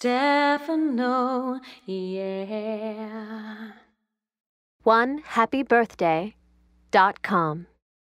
Stefano, yeah. 1HappyBirthday.com